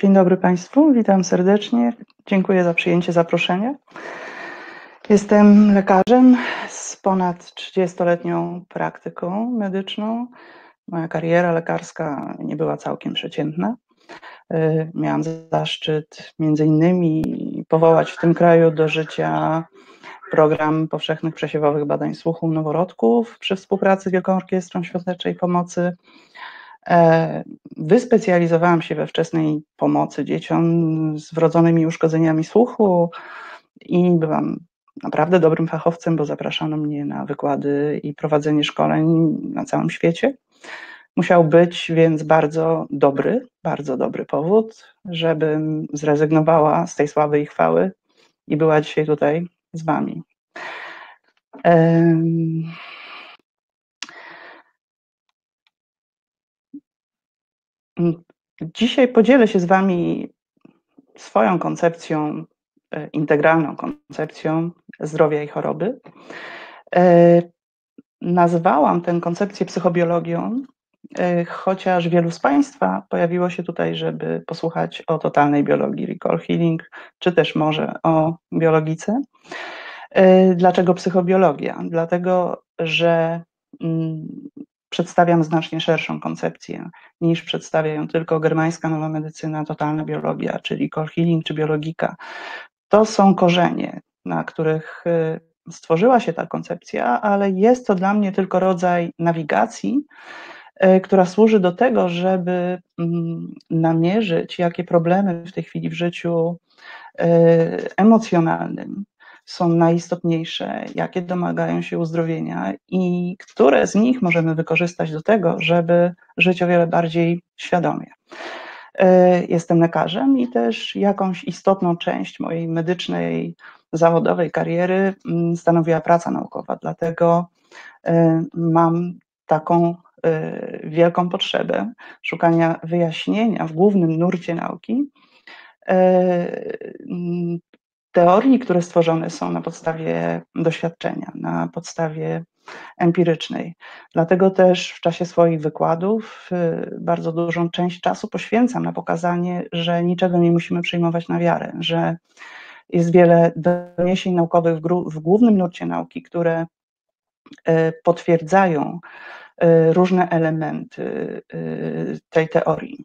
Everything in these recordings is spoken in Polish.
Dzień dobry Państwu, witam serdecznie. Dziękuję za przyjęcie zaproszenia. Jestem lekarzem z ponad 30-letnią praktyką medyczną. Moja kariera lekarska nie była całkiem przeciętna. Miałam zaszczyt między innymi powołać w tym kraju do życia program powszechnych przesiewowych badań słuchu noworodków przy współpracy z Wielką Orkiestrą Świątecznej Pomocy. Wyspecjalizowałam się we wczesnej pomocy dzieciom z wrodzonymi uszkodzeniami słuchu i byłam naprawdę dobrym fachowcem, bo zapraszano mnie na wykłady i prowadzenie szkoleń na całym świecie. Musiał być więc bardzo dobry powód, żebym zrezygnowała z tej sławy i chwały i była dzisiaj tutaj z Wami. Dzisiaj podzielę się z Wami swoją koncepcją, integralną koncepcją zdrowia i choroby. Nazwałam tę koncepcję psychobiologią, chociaż wielu z Państwa pojawiło się tutaj, żeby posłuchać o totalnej biologii, recall healing, czy też może o biologice. Dlaczego psychobiologia? Dlatego, że przedstawiam znacznie szerszą koncepcję niż przedstawia ją tylko germańska nowa medycyna, totalna biologia, czyli cold, healing czy biologika. To są korzenie, na których stworzyła się ta koncepcja, ale jest to dla mnie tylko rodzaj nawigacji, która służy do tego, żeby namierzyć, jakie problemy w tej chwili w życiu emocjonalnym są najistotniejsze, jakie domagają się uzdrowienia i które z nich możemy wykorzystać do tego, żeby żyć o wiele bardziej świadomie. Jestem lekarzem i też jakąś istotną część mojej medycznej, zawodowej kariery stanowiła praca naukowa, dlatego mam taką wielką potrzebę szukania wyjaśnienia w głównym nurcie nauki teorii, które stworzone są na podstawie doświadczenia, na podstawie empirycznej. Dlatego też w czasie swoich wykładów bardzo dużą część czasu poświęcam na pokazanie, że niczego nie musimy przyjmować na wiarę, że jest wiele doniesień naukowych w głównym nurcie nauki, które potwierdzają różne elementy tej teorii.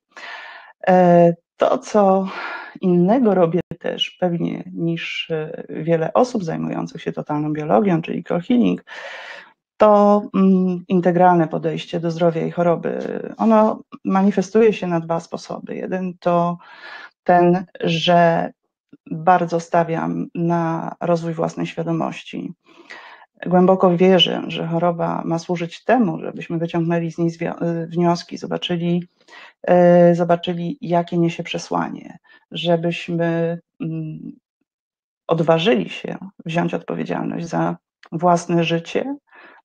To, co innego robię też pewnie niż wiele osób zajmujących się totalną biologią, czyli co-healing, to integralne podejście do zdrowia i choroby. Ono manifestuje się na dwa sposoby. Jeden to ten, że bardzo stawiam na rozwój własnej świadomości. Głęboko wierzę, że choroba ma służyć temu, żebyśmy wyciągnęli z niej wnioski, zobaczyli, jakie niesie przesłanie, żebyśmy odważyli się wziąć odpowiedzialność za własne życie,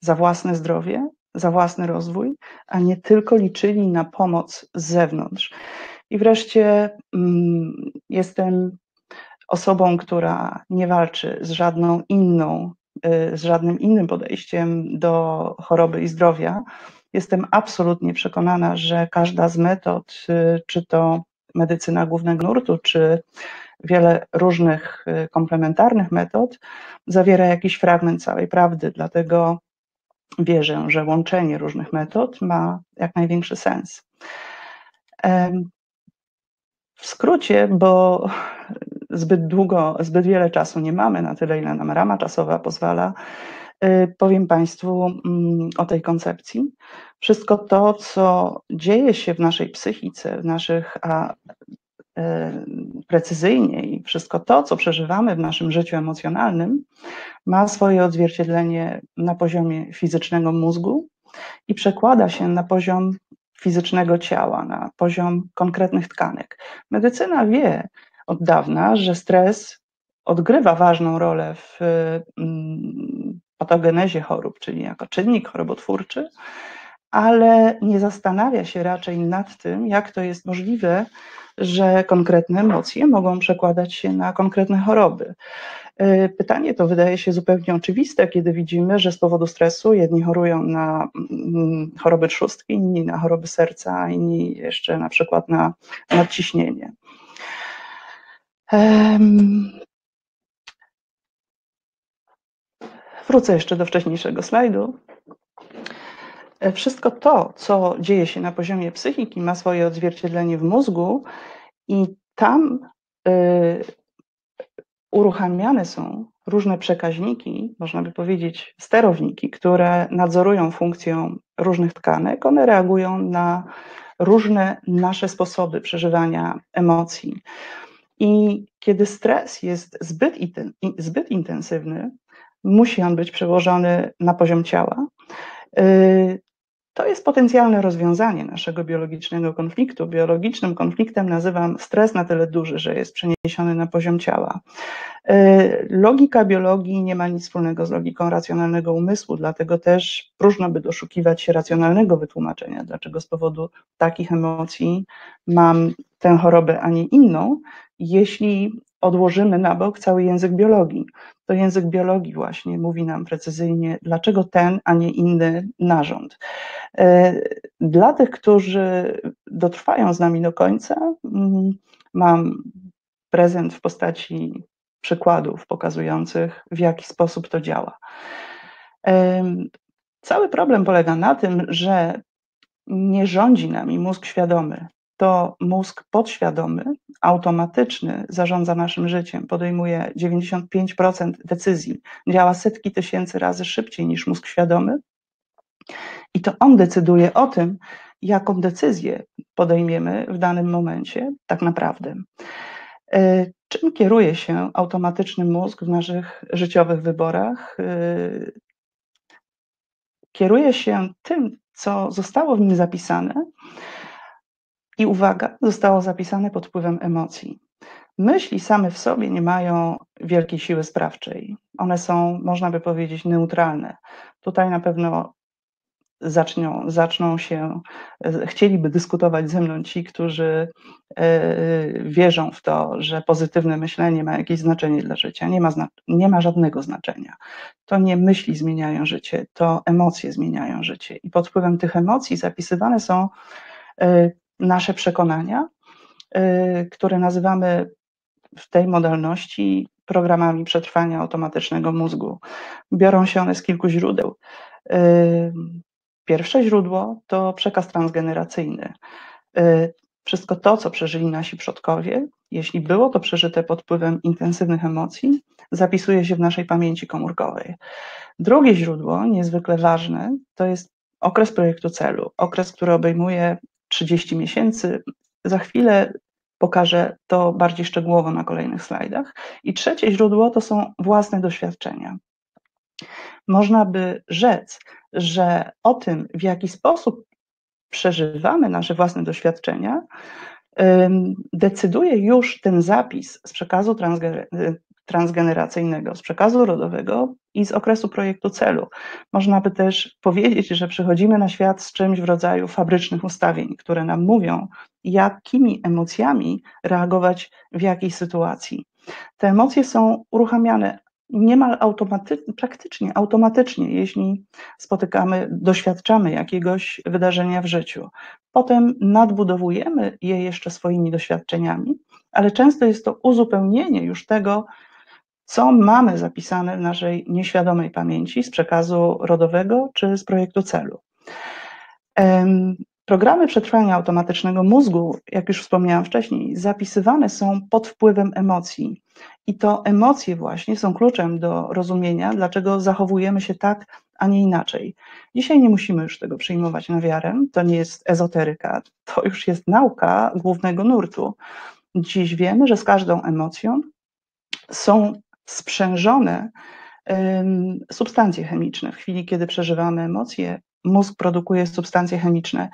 za własne zdrowie, za własny rozwój, a nie tylko liczyli na pomoc z zewnątrz. I wreszcie jestem osobą, która nie walczy z żadnym innym podejściem do choroby i zdrowia. Jestem absolutnie przekonana, że każda z metod, czy to medycyna głównego nurtu, czy wiele różnych komplementarnych metod, zawiera jakiś fragment całej prawdy, dlatego wierzę, że łączenie różnych metod ma jak największy sens. W skrócie, bo zbyt wiele czasu nie mamy, na tyle, ile nam rama czasowa pozwala, powiem Państwu o tej koncepcji. Wszystko to, co dzieje się w naszej psychice, precyzyjniej, wszystko to, co przeżywamy w naszym życiu emocjonalnym, ma swoje odzwierciedlenie na poziomie fizycznego mózgu i przekłada się na poziom fizycznego ciała, na poziom konkretnych tkanek. Medycyna wie od dawna, że stres odgrywa ważną rolę w patogenezie chorób, czyli jako czynnik chorobotwórczy, ale nie zastanawia się raczej nad tym, jak to jest możliwe, że konkretne emocje mogą przekładać się na konkretne choroby. Pytanie to wydaje się zupełnie oczywiste, kiedy widzimy, że z powodu stresu jedni chorują na choroby trzustki, inni na choroby serca, inni jeszcze na przykład na nadciśnienie. Wrócę jeszcze do wcześniejszego slajdu. Wszystko to, co dzieje się na poziomie psychiki, ma swoje odzwierciedlenie w mózgu i tam uruchamiane są różne przekaźniki, można by powiedzieć sterowniki, które nadzorują funkcją różnych tkanek. One reagują na różne nasze sposoby przeżywania emocji. I kiedy stres jest zbyt intensywny, musi on być przełożony na poziom ciała. To jest potencjalne rozwiązanie naszego biologicznego konfliktu. Biologicznym konfliktem nazywam stres na tyle duży, że jest przeniesiony na poziom ciała. Logika biologii nie ma nic wspólnego z logiką racjonalnego umysłu, dlatego też próżno by doszukiwać się racjonalnego wytłumaczenia, dlaczego z powodu takich emocji mam tę chorobę, a nie inną, jeśli odłożymy na bok cały język biologii. To język biologii właśnie mówi nam precyzyjnie, dlaczego ten, a nie inny narząd. Dla tych, którzy dotrwają z nami do końca, mam prezent w postaci przykładów pokazujących, w jaki sposób to działa. Cały problem polega na tym, że nie rządzi nami mózg świadomy. To mózg podświadomy, automatyczny, zarządza naszym życiem, podejmuje 95% decyzji, działa setki tysięcy razy szybciej niż mózg świadomy i to on decyduje o tym, jaką decyzję podejmiemy w danym momencie tak naprawdę. Czym kieruje się automatyczny mózg w naszych życiowych wyborach? Kieruje się tym, co zostało w nim zapisane, i uwaga, zostało zapisane pod wpływem emocji. Myśli same w sobie nie mają wielkiej siły sprawczej. One są, można by powiedzieć, neutralne. Tutaj na pewno chcieliby dyskutować ze mną ci, którzy wierzą w to, że pozytywne myślenie ma jakieś znaczenie dla życia. Nie ma żadnego znaczenia. To nie myśli zmieniają życie, to emocje zmieniają życie. I pod wpływem tych emocji zapisywane są nasze przekonania, które nazywamy w tej modalności programami przetrwania automatycznego mózgu. Biorą się one z kilku źródeł. Pierwsze źródło to przekaz transgeneracyjny. Wszystko to, co przeżyli nasi przodkowie, jeśli było to przeżyte pod wpływem intensywnych emocji, zapisuje się w naszej pamięci komórkowej. Drugie źródło, niezwykle ważne, to jest okres projektu celu. Okres, który obejmuje 30 miesięcy. Za chwilę pokażę to bardziej szczegółowo na kolejnych slajdach. I trzecie źródło to są własne doświadczenia. Można by rzec, że o tym, w jaki sposób przeżywamy nasze własne doświadczenia, decyduje już ten zapis z przekazu transgeneracyjnego, z przekazu rodowego i z okresu projektu celu. Można by też powiedzieć, że przychodzimy na świat z czymś w rodzaju fabrycznych ustawień, które nam mówią, jakimi emocjami reagować w jakiej sytuacji. Te emocje są uruchamiane niemal automatycznie, praktycznie automatycznie, jeśli doświadczamy jakiegoś wydarzenia w życiu. Potem nadbudowujemy je jeszcze swoimi doświadczeniami, ale często jest to uzupełnienie już tego, co mamy zapisane w naszej nieświadomej pamięci z przekazu rodowego czy z projektu celu. Programy przetrwania automatycznego mózgu, jak już wspomniałam wcześniej, zapisywane są pod wpływem emocji. I to emocje właśnie są kluczem do rozumienia, dlaczego zachowujemy się tak, a nie inaczej. Dzisiaj nie musimy już tego przyjmować na wiarę, to nie jest ezoteryka, to już jest nauka głównego nurtu. Dziś wiemy, że z każdą emocją są sprzężone substancje chemiczne. W chwili, kiedy przeżywamy emocje, mózg produkuje substancje chemiczne.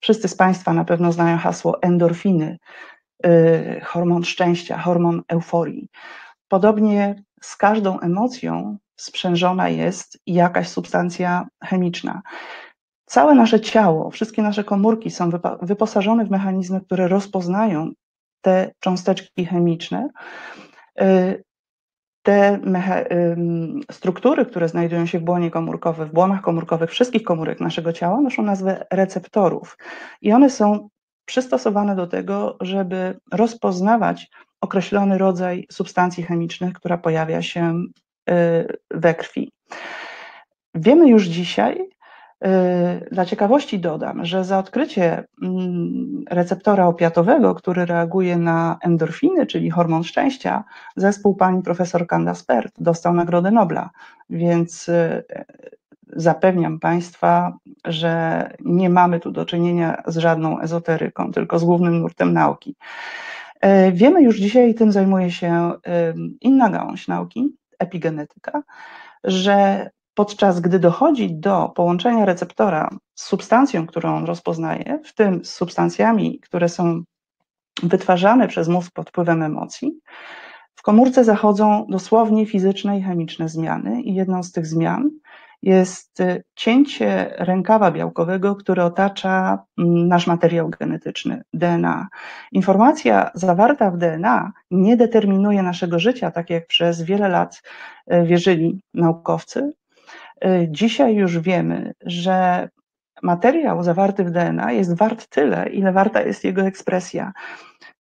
Wszyscy z Państwa na pewno znają hasło endorfiny, hormon szczęścia, hormon euforii. Podobnie z każdą emocją sprzężona jest jakaś substancja chemiczna. Całe nasze ciało, wszystkie nasze komórki są wyposażone w mechanizmy, które rozpoznają te cząsteczki chemiczne, te struktury, które znajdują się w błonie komórkowej, w błonach komórkowych wszystkich komórek naszego ciała noszą nazwę receptorów i one są przystosowane do tego, żeby rozpoznawać określony rodzaj substancji chemicznych, która pojawia się we krwi. Wiemy już dzisiaj, dla ciekawości dodam, że za odkrycie receptora opiatowego, który reaguje na endorfiny, czyli hormon szczęścia, zespół pani profesor Candace Pert dostał Nagrodę Nobla, więc zapewniam Państwa, że nie mamy tu do czynienia z żadną ezoteryką, tylko z głównym nurtem nauki. Wiemy już dzisiaj, tym zajmuje się inna gałąź nauki, epigenetyka, że podczas gdy dochodzi do połączenia receptora z substancją, którą on rozpoznaje, w tym z substancjami, które są wytwarzane przez mózg pod wpływem emocji, w komórce zachodzą dosłownie fizyczne i chemiczne zmiany i jedną z tych zmian jest cięcie rękawa białkowego, który otacza nasz materiał genetyczny, DNA. Informacja zawarta w DNA nie determinuje naszego życia, tak jak przez wiele lat wierzyli naukowcy. Dzisiaj już wiemy, że materiał zawarty w DNA jest wart tyle, ile warta jest jego ekspresja.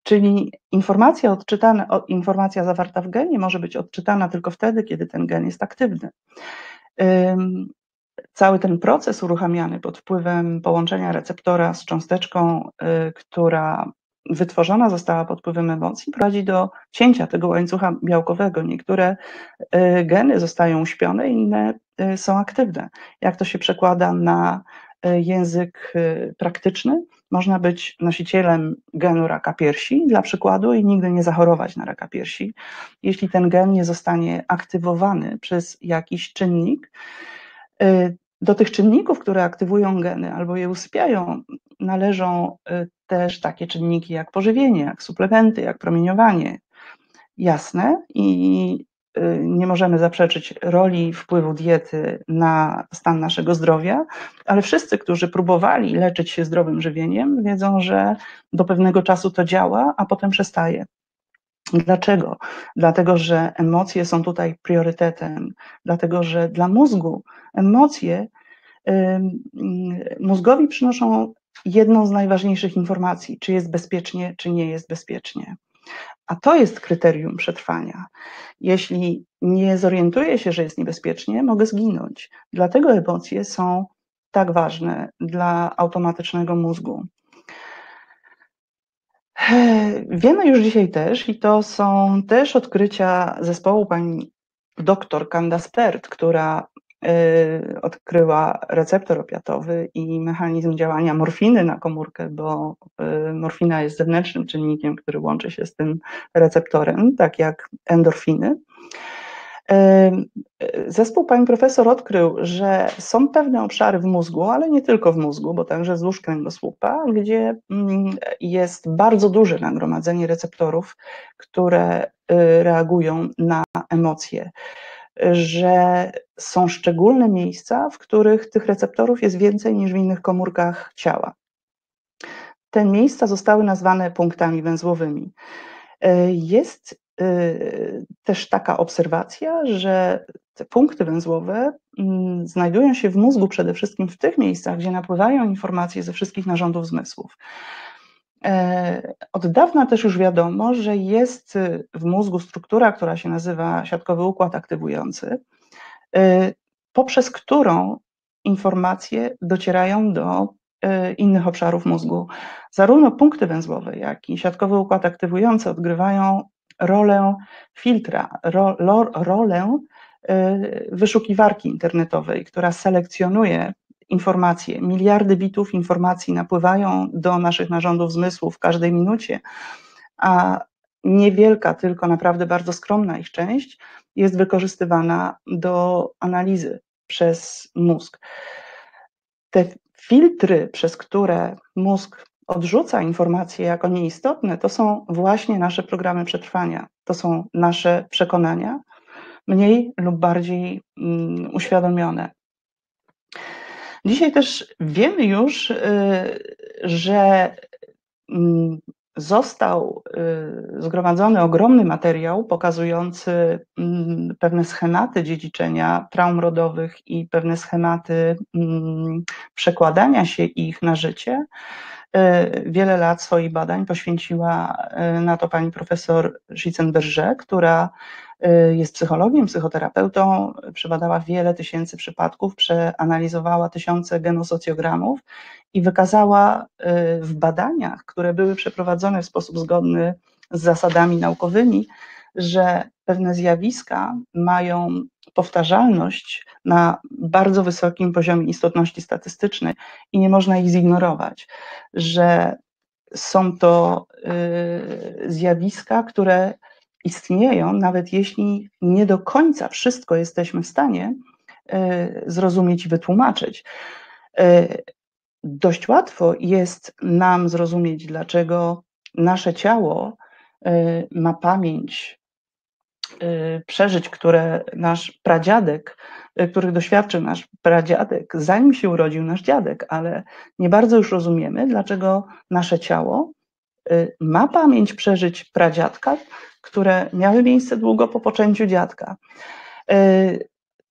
Czyli informacja zawarta w genie może być odczytana tylko wtedy, kiedy ten gen jest aktywny. Cały ten proces uruchamiany pod wpływem połączenia receptora z cząsteczką, która wytworzona została pod wpływem emocji, prowadzi do cięcia tego łańcucha białkowego. Niektóre geny zostają uśpione, inne są aktywne. Jak to się przekłada na język praktyczny? Można być nosicielem genu raka piersi, dla przykładu, i nigdy nie zachorować na raka piersi, jeśli ten gen nie zostanie aktywowany przez jakiś czynnik. Do tych czynników, które aktywują geny albo je usypiają, należą też takie czynniki jak pożywienie, jak suplementy, jak promieniowanie. Jasne, i nie możemy zaprzeczyć roli wpływu diety na stan naszego zdrowia, ale wszyscy, którzy próbowali leczyć się zdrowym żywieniem, wiedzą, że do pewnego czasu to działa, a potem przestaje. Dlaczego? Dlatego, że emocje są tutaj priorytetem, dlatego, że dla mózgu emocje mózgowi przynoszą jedną z najważniejszych informacji, czy jest bezpiecznie, czy nie jest bezpiecznie. A to jest kryterium przetrwania. Jeśli nie zorientuję się, że jest niebezpiecznie, mogę zginąć. Dlatego emocje są tak ważne dla automatycznego mózgu. Wiemy już dzisiaj też, i to są też odkrycia zespołu pani doktor Candace Pert, która odkryła receptor opiatowy i mechanizm działania morfiny na komórkę, bo morfina jest zewnętrznym czynnikiem, który łączy się z tym receptorem, tak jak endorfiny. Zespół pani profesor odkrył, że są pewne obszary w mózgu, ale nie tylko w mózgu, bo także wzdłuż kręgosłupa, gdzie jest bardzo duże nagromadzenie receptorów, które reagują na emocje, że są szczególne miejsca, w których tych receptorów jest więcej niż w innych komórkach ciała. Te miejsca zostały nazwane punktami węzłowymi. Jest też taka obserwacja, że te punkty węzłowe znajdują się w mózgu przede wszystkim w tych miejscach, gdzie napływają informacje ze wszystkich narządów zmysłów. Od dawna też już wiadomo, że jest w mózgu struktura, która się nazywa siatkowy układ aktywujący, poprzez którą informacje docierają do innych obszarów mózgu. Zarówno punkty węzłowe, jak i siatkowy układ aktywujący odgrywają rolę filtra, rolę wyszukiwarki internetowej, która selekcjonuje informacje. Miliardy bitów informacji napływają do naszych narządów zmysłu w każdej minucie, a niewielka, tylko naprawdę bardzo skromna ich część jest wykorzystywana do analizy przez mózg. Te filtry, przez które mózg odrzuca informacje jako nieistotne, to są właśnie nasze programy przetrwania, to są nasze przekonania, mniej lub bardziej uświadomione. Dzisiaj też wiemy już, że został zgromadzony ogromny materiał pokazujący pewne schematy dziedziczenia traum rodowych i pewne schematy przekładania się ich na życie. Wiele lat swoich badań poświęciła na to pani profesor Schützenberger, która jest psychologiem, psychoterapeutą, przebadała wiele tysięcy przypadków, przeanalizowała tysiące genosocjogramów i wykazała w badaniach, które były przeprowadzone w sposób zgodny z zasadami naukowymi, że pewne zjawiska mają powtarzalność na bardzo wysokim poziomie istotności statystycznej i nie można ich zignorować, że są to zjawiska, które istnieją, nawet jeśli nie do końca wszystko jesteśmy w stanie zrozumieć i wytłumaczyć. Dość łatwo jest nam zrozumieć, dlaczego nasze ciało ma pamięć przeżyć, które nasz pradziadek, których doświadczył nasz pradziadek, zanim się urodził nasz dziadek, ale nie bardzo już rozumiemy, dlaczego nasze ciało ma pamięć przeżyć pradziadka, które miały miejsce długo po poczęciu dziadka.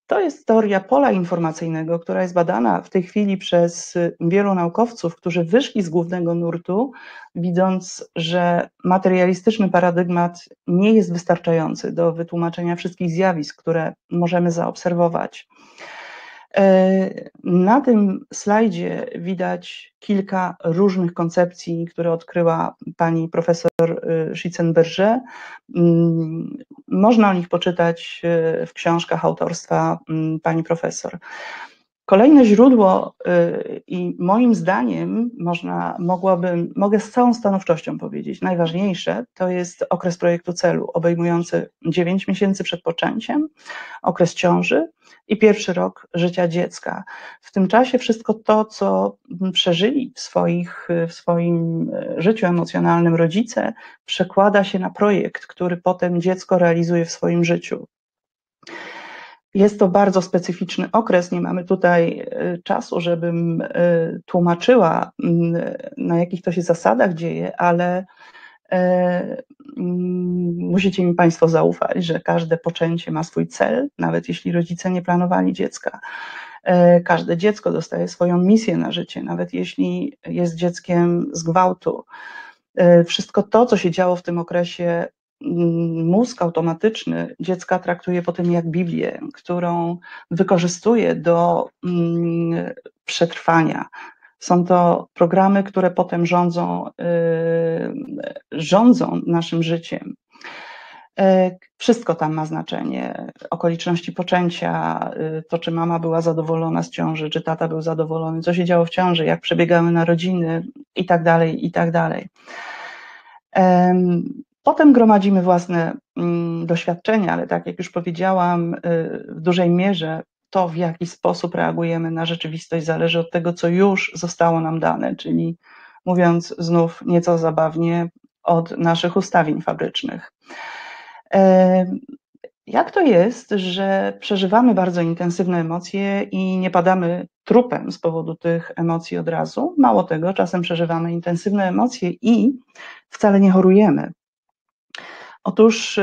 To jest teoria pola informacyjnego, która jest badana w tej chwili przez wielu naukowców, którzy wyszli z głównego nurtu, widząc, że materialistyczny paradygmat nie jest wystarczający do wytłumaczenia wszystkich zjawisk, które możemy zaobserwować. Na tym slajdzie widać kilka różnych koncepcji, które odkryła pani profesor Schützenberger. Można o nich poczytać w książkach autorstwa pani profesor. Kolejne źródło i moim zdaniem mogę z całą stanowczością powiedzieć, najważniejsze to jest okres projektu celu obejmujący 9 miesięcy przed poczęciem, okres ciąży i pierwszy rok życia dziecka. W tym czasie wszystko to, co przeżyli w swoim życiu emocjonalnym rodzice, przekłada się na projekt, który potem dziecko realizuje w swoim życiu. Jest to bardzo specyficzny okres, nie mamy tutaj czasu, żebym tłumaczyła, na jakich to się zasadach dzieje, ale musicie mi Państwo zaufać, że każde poczęcie ma swój cel, nawet jeśli rodzice nie planowali dziecka. Każde dziecko dostaje swoją misję na życie, nawet jeśli jest dzieckiem z gwałtu. Wszystko to, co się działo w tym okresie, mózg automatyczny dziecka traktuje po tym jak Biblię, którą wykorzystuje do przetrwania. Są to programy, które potem rządzą naszym życiem. Wszystko tam ma znaczenie. Okoliczności poczęcia, to czy mama była zadowolona z ciąży, czy tata był zadowolony, co się działo w ciąży, jak przebiegały narodziny i tak dalej, i tak dalej. Potem gromadzimy własne doświadczenia, ale tak jak już powiedziałam, w dużej mierze to, w jaki sposób reagujemy na rzeczywistość, zależy od tego, co już zostało nam dane, czyli mówiąc znów nieco zabawnie, od naszych ustawień fabrycznych. Jak to jest, że przeżywamy bardzo intensywne emocje i nie padamy trupem z powodu tych emocji od razu? Mało tego, czasem przeżywamy intensywne emocje i wcale nie chorujemy. Otóż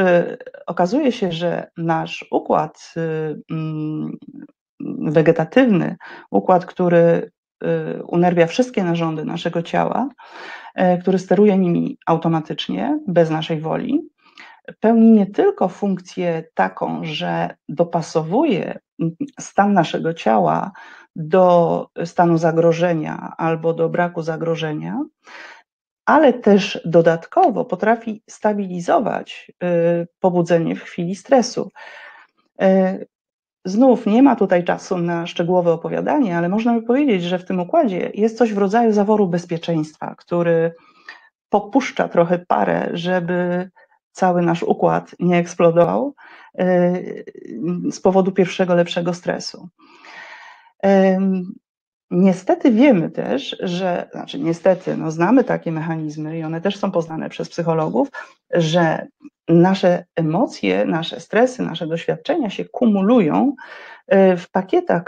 okazuje się, że nasz układ wegetatywny, układ, który unerwia wszystkie narządy naszego ciała, który steruje nimi automatycznie, bez naszej woli, pełni nie tylko funkcję taką, że dopasowuje stan naszego ciała do stanu zagrożenia albo do braku zagrożenia, ale też dodatkowo potrafi stabilizować pobudzenie w chwili stresu. Znów nie ma tutaj czasu na szczegółowe opowiadanie, ale można by powiedzieć, że w tym układzie jest coś w rodzaju zaworu bezpieczeństwa, który popuszcza trochę parę, żeby cały nasz układ nie eksplodował z powodu pierwszego lepszego stresu. Niestety wiemy też, że, znamy takie mechanizmy i one też są poznane przez psychologów, że nasze emocje, nasze stresy, nasze doświadczenia się kumulują w pakietach,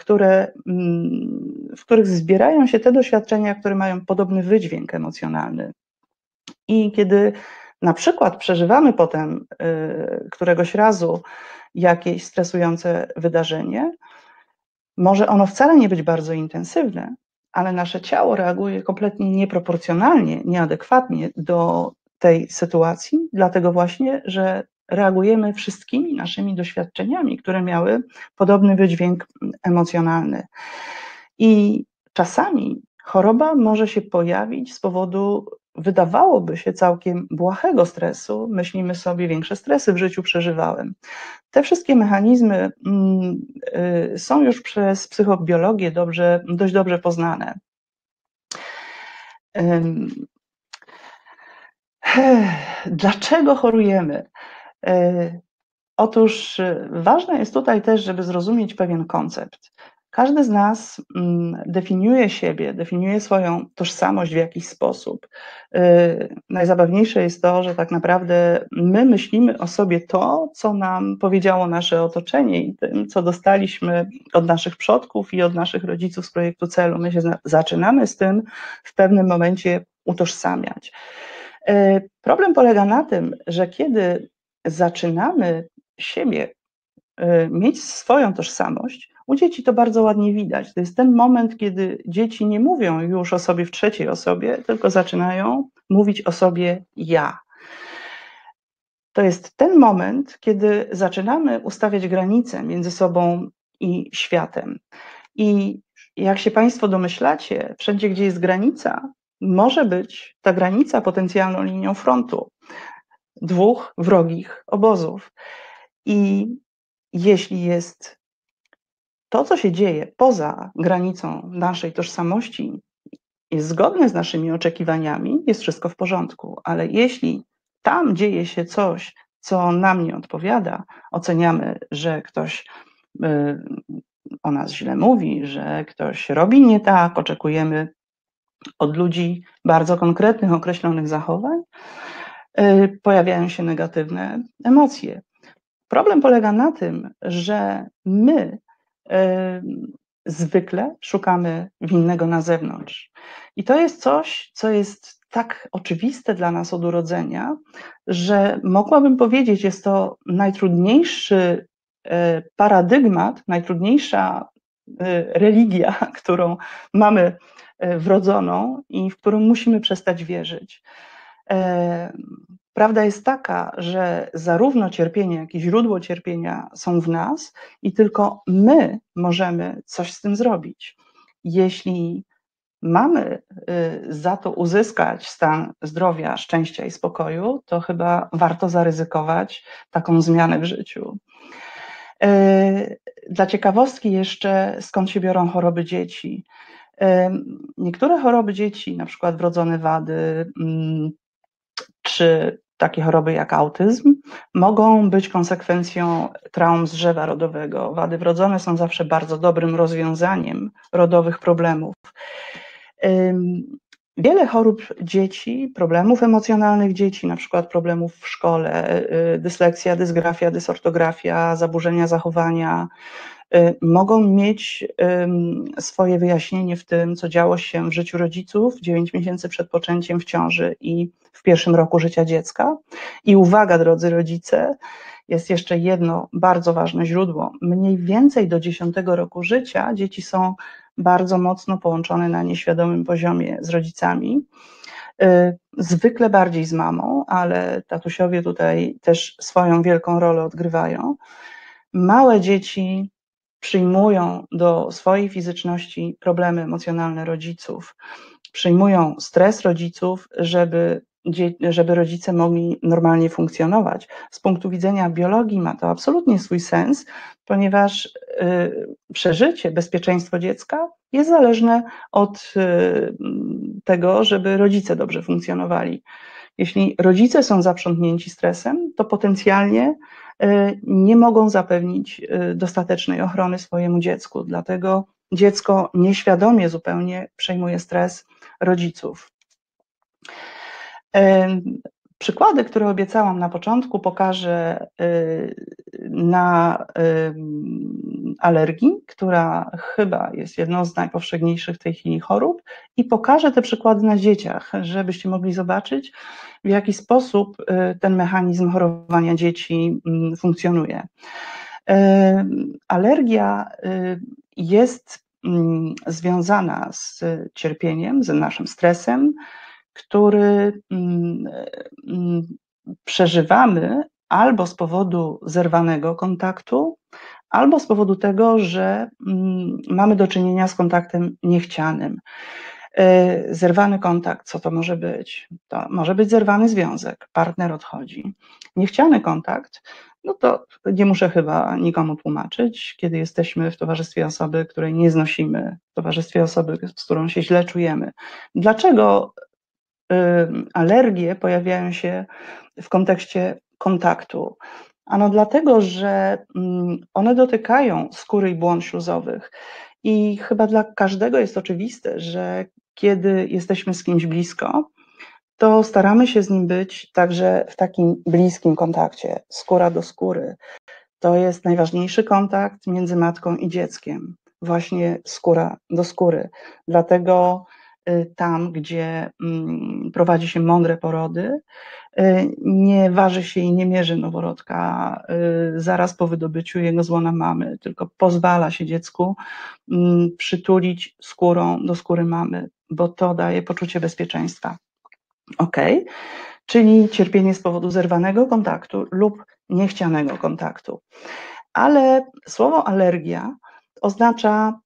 w których zbierają się te doświadczenia, które mają podobny wydźwięk emocjonalny. I kiedy na przykład przeżywamy potem któregoś razu jakieś stresujące wydarzenie, może ono wcale nie być bardzo intensywne, ale nasze ciało reaguje kompletnie nieproporcjonalnie, nieadekwatnie do tej sytuacji, dlatego właśnie, że reagujemy wszystkimi naszymi doświadczeniami, które miały podobny wydźwięk emocjonalny. I czasami choroba może się pojawić z powodu, wydawałoby się, całkiem błahego stresu. Myślimy sobie, większe stresy w życiu przeżywałem. Te wszystkie mechanizmy są już przez psychobiologię dość dobrze poznane. Dlaczego chorujemy? Otóż ważne jest tutaj też, żeby zrozumieć pewien koncept. Każdy z nas definiuje siebie, definiuje swoją tożsamość w jakiś sposób. Najzabawniejsze jest to, że tak naprawdę my myślimy o sobie to, co nam powiedziało nasze otoczenie i tym, co dostaliśmy od naszych przodków i od naszych rodziców z projektu Celu. My się zaczynamy z tym w pewnym momencie utożsamiać. Problem polega na tym, że kiedy zaczynamy siebie mieć swoją tożsamość, u dzieci to bardzo ładnie widać. To jest ten moment, kiedy dzieci nie mówią już o sobie w trzeciej osobie, tylko zaczynają mówić o sobie ja. To jest ten moment, kiedy zaczynamy ustawiać granice między sobą i światem. I jak się Państwo domyślacie, wszędzie gdzie jest granica, może być ta granica potencjalną linią frontu dwóch wrogich obozów. I jeśli jest to, co się dzieje poza granicą naszej tożsamości, jest zgodne z naszymi oczekiwaniami, jest wszystko w porządku, ale jeśli tam dzieje się coś, co nam nie odpowiada, oceniamy, że ktoś o nas źle mówi, że ktoś robi nie tak, oczekujemy od ludzi bardzo konkretnych, określonych zachowań, pojawiają się negatywne emocje. Problem polega na tym, że my zwykle szukamy winnego na zewnątrz. I to jest coś, co jest tak oczywiste dla nas od urodzenia, że mogłabym powiedzieć, jest to najtrudniejszy paradygmat, najtrudniejsza religia, którą mamy wrodzoną i w którą musimy przestać wierzyć. Prawda jest taka, że zarówno cierpienie, jak i źródło cierpienia są w nas i tylko my możemy coś z tym zrobić. Jeśli mamy za to uzyskać stan zdrowia, szczęścia i spokoju, to chyba warto zaryzykować taką zmianę w życiu. Dla ciekawostki jeszcze, skąd się biorą choroby dzieci. Niektóre choroby dzieci, na przykład wrodzone wady, czy takie choroby jak autyzm, mogą być konsekwencją traum z drzewa rodowego. Wady wrodzone są zawsze bardzo dobrym rozwiązaniem rodowych problemów. Wiele chorób dzieci, problemów emocjonalnych dzieci, na przykład problemów w szkole, dysleksja, dysgrafia, dysortografia, zaburzenia zachowania, mogą mieć swoje wyjaśnienie w tym, co działo się w życiu rodziców 9 miesięcy przed poczęciem, w ciąży i w pierwszym roku życia dziecka. I uwaga, drodzy rodzice, jest jeszcze jedno bardzo ważne źródło. Mniej więcej do 10 roku życia dzieci są bardzo mocno połączone na nieświadomym poziomie z rodzicami, zwykle bardziej z mamą, ale tatusiowie tutaj też swoją wielką rolę odgrywają. Małe dzieci przyjmują do swojej fizyczności problemy emocjonalne rodziców, przyjmują stres rodziców, żeby rodzice mogli normalnie funkcjonować. Z punktu widzenia biologii ma to absolutnie swój sens, ponieważ przeżycie, bezpieczeństwo dziecka jest zależne od tego, żeby rodzice dobrze funkcjonowali. Jeśli rodzice są zaprzątnięci stresem, to potencjalnie nie mogą zapewnić dostatecznej ochrony swojemu dziecku, dlatego dziecko nieświadomie zupełnie przejmuje stres rodziców. Przykłady, które obiecałam na początku, pokażę na alergii, która chyba jest jedną z najpowszechniejszych w tej chwili chorób, i pokażę te przykłady na dzieciach, żebyście mogli zobaczyć, w jaki sposób ten mechanizm chorowania dzieci funkcjonuje. Alergia jest związana z cierpieniem, z naszym stresem, który przeżywamy albo z powodu zerwanego kontaktu, albo z powodu tego, że mamy do czynienia z kontaktem niechcianym. Zerwany kontakt, co to może być? To może być zerwany związek, partner odchodzi. Niechciany kontakt, no to nie muszę chyba nikomu tłumaczyć, kiedy jesteśmy w towarzystwie osoby, której nie znosimy, w towarzystwie osoby, z którą się źle czujemy. Dlaczego alergie pojawiają się w kontekście kontaktu? Ano dlatego, że one dotykają skóry i błon śluzowych i chyba dla każdego jest oczywiste, że kiedy jesteśmy z kimś blisko, to staramy się z nim być także w takim bliskim kontakcie, skóra do skóry. To jest najważniejszy kontakt między matką i dzieckiem, właśnie skóra do skóry. Dlatego tam, gdzie prowadzi się mądre porody, nie waży się i nie mierzy noworodka zaraz po wydobyciu jego z łona mamy, tylko pozwala się dziecku przytulić skórą do skóry mamy, bo to daje poczucie bezpieczeństwa. Ok, czyli cierpienie z powodu zerwanego kontaktu lub niechcianego kontaktu. Ale słowo alergia oznacza,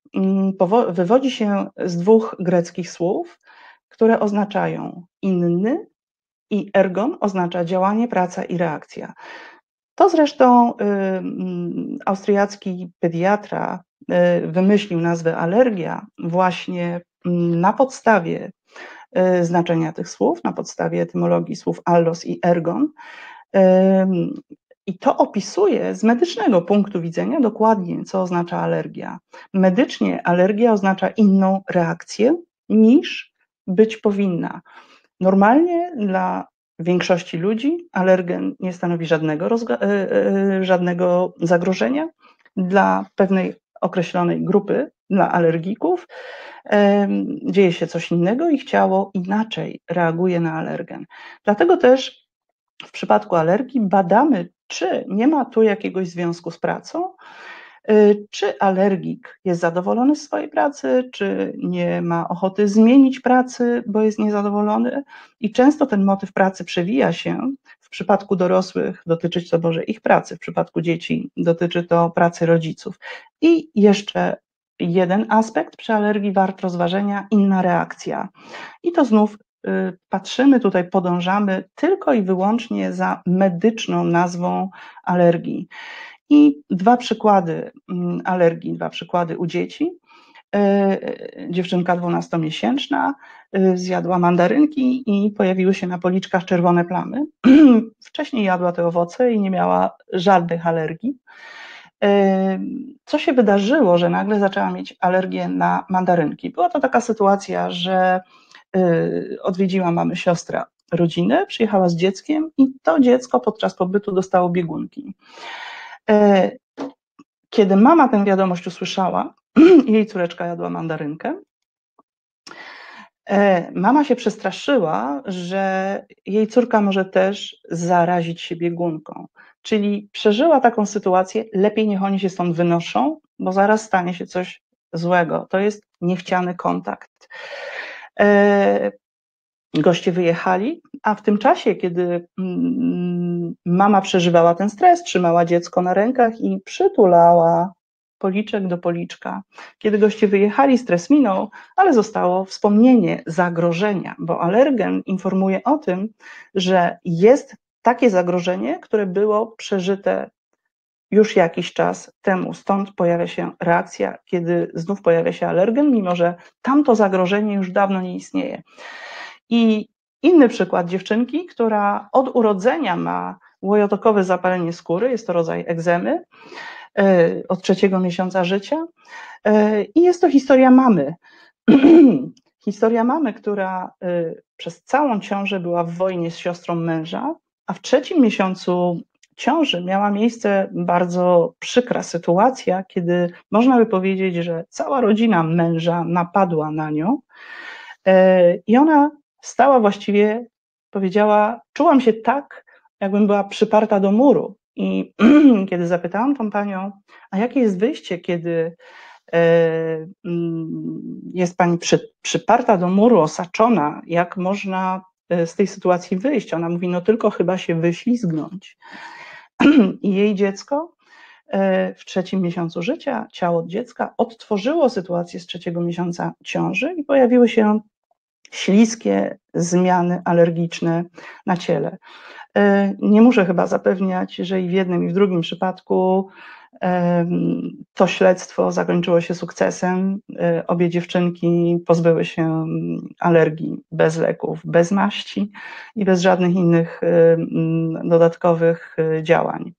wywodzi się z dwóch greckich słów, które oznaczają inny i ergon oznacza działanie, praca i reakcja. To zresztą austriacki pediatra wymyślił nazwę alergia właśnie na podstawie znaczenia tych słów, na podstawie etymologii słów allos i ergon. I to opisuje z medycznego punktu widzenia dokładnie, co oznacza alergia. Medycznie alergia oznacza inną reakcję niż być powinna. Normalnie dla większości ludzi alergen nie stanowi żadnego zagrożenia. Dla pewnej określonej grupy, dla alergików, dzieje się coś innego i ciało inaczej reaguje na alergen. Dlatego też w przypadku alergii badamy, czy nie ma tu jakiegoś związku z pracą, czy alergik jest zadowolony z swojej pracy, czy nie ma ochoty zmienić pracy, bo jest niezadowolony. I często ten motyw pracy przewija się. W przypadku dorosłych dotyczy to może ich pracy, w przypadku dzieci dotyczy to pracy rodziców. I jeszcze jeden aspekt przy alergii wart rozważenia, inna reakcja. I to znów patrzymy tutaj, podążamy tylko i wyłącznie za medyczną nazwą alergii. I dwa przykłady alergii, dwa przykłady u dzieci. Dziewczynka 12-miesięczna zjadła mandarynki i pojawiły się na policzkach czerwone plamy. Wcześniej jadła te owoce i nie miała żadnych alergii. Co się wydarzyło, że nagle zaczęła mieć alergię na mandarynki? Była to taka sytuacja, że odwiedziła mamę siostra rodzinę, przyjechała z dzieckiem i to dziecko podczas pobytu dostało biegunki. Kiedy mama tę wiadomość usłyszała, jej córeczka jadła mandarynkę, mama się przestraszyła, że jej córka może też zarazić się biegunką. Czyli przeżyła taką sytuację, lepiej niech oni się stąd wynoszą, bo zaraz stanie się coś złego. To jest niechciany kontakt. Goście wyjechali, a w tym czasie, kiedy mama przeżywała ten stres, trzymała dziecko na rękach i przytulała policzek do policzka. Kiedy goście wyjechali, stres minął, ale zostało wspomnienie zagrożenia, bo alergen informuje o tym, że jest takie zagrożenie, które było przeżyte już jakiś czas temu. Stąd pojawia się reakcja, kiedy znów pojawia się alergen, mimo że tamto zagrożenie już dawno nie istnieje. I inny przykład dziewczynki, która od urodzenia ma łojotokowe zapalenie skóry, jest to rodzaj egzemy, od 3. miesiąca życia i jest to historia mamy. Historia mamy, która przez całą ciążę była w wojnie z siostrą męża, a w trzecim miesiącu ciąży miała miejsce bardzo przykra sytuacja, kiedy można by powiedzieć, że cała rodzina męża napadła na nią i ona stała właściwie, powiedziała, czułam się tak, jakbym była przyparta do muru. I kiedy zapytałam tą panią, a jakie jest wyjście, kiedy jest pani przyparta do muru, osaczona, jak można z tej sytuacji wyjść? Ona mówi, no tylko chyba się wyślizgnąć. I jej dziecko w trzecim miesiącu życia, ciało dziecka odtworzyło sytuację z trzeciego miesiąca ciąży i pojawiły się śliskie zmiany alergiczne na ciele. Nie muszę chyba zapewniać, że i w jednym, i w drugim przypadku to śledztwo zakończyło się sukcesem. Obie dziewczynki pozbyły się alergii bez leków, bez maści i bez żadnych innych dodatkowych działań.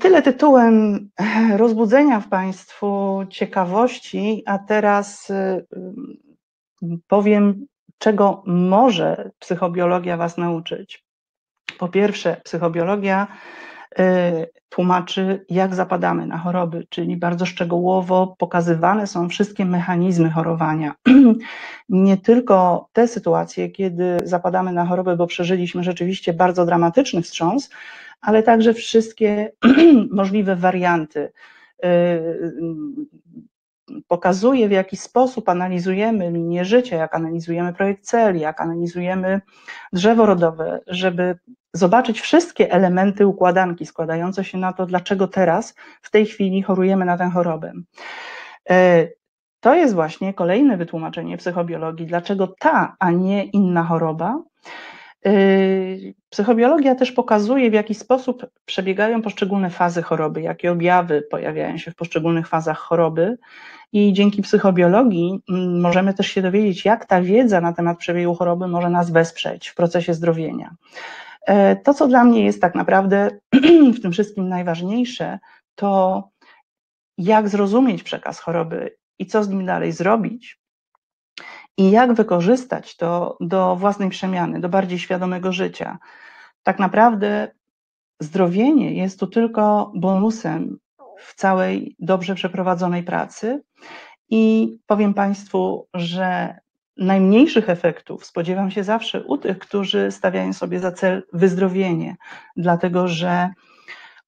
Tyle tytułem rozbudzenia w Państwu ciekawości, a teraz powiem, czego może psychobiologia Was nauczyć. Po pierwsze, psychobiologia tłumaczy, jak zapadamy na choroby, czyli bardzo szczegółowo pokazywane są wszystkie mechanizmy chorowania. Nie tylko te sytuacje, kiedy zapadamy na chorobę, bo przeżyliśmy rzeczywiście bardzo dramatyczny wstrząs, ale także wszystkie możliwe warianty. Pokazuje, w jaki sposób analizujemy linię życia, jak analizujemy projekt celi, jak analizujemy drzewo rodowe, żeby zobaczyć wszystkie elementy układanki składające się na to, dlaczego teraz, w tej chwili chorujemy na tę chorobę. To jest właśnie kolejne wytłumaczenie psychobiologii, dlaczego ta, a nie inna choroba. Psychobiologia też pokazuje, w jaki sposób przebiegają poszczególne fazy choroby, jakie objawy pojawiają się w poszczególnych fazach choroby i dzięki psychobiologii możemy też się dowiedzieć, jak ta wiedza na temat przebiegu choroby może nas wesprzeć w procesie zdrowienia. To, co dla mnie jest tak naprawdę w tym wszystkim najważniejsze, to jak zrozumieć przekaz choroby i co z nim dalej zrobić, i jak wykorzystać to do własnej przemiany, do bardziej świadomego życia. Tak naprawdę zdrowienie jest tu tylko bonusem w całej dobrze przeprowadzonej pracy i powiem Państwu, że najmniejszych efektów spodziewam się zawsze u tych, którzy stawiają sobie za cel wyzdrowienie, dlatego że